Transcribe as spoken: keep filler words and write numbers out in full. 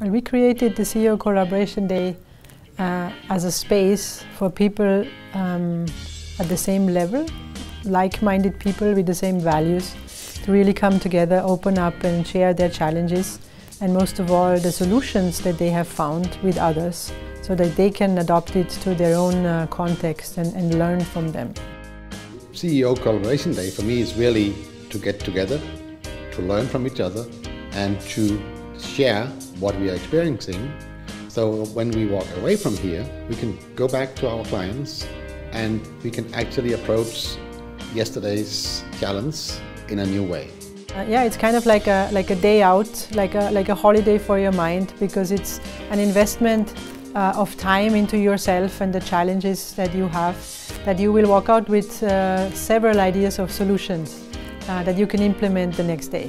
And we created the C E O Collaboration Day uh, as a space for people um, at the same level, like-minded people with the same values, to really come together, open up and share their challenges, and most of all the solutions that they have found with others, so that they can adopt it to their own uh, context and, and learn from them. C E O Collaboration Day for me is really to get together, to learn from each other and to share what we are experiencing, so when we walk away from here we can go back to our clients and we can actually approach yesterday's challenge in a new way. Uh, yeah, it's kind of like a, like a day out, like a, like a holiday for your mind, because it's an investment uh, of time into yourself and the challenges that you have, that you will walk out with uh, several ideas of solutions uh, that you can implement the next day.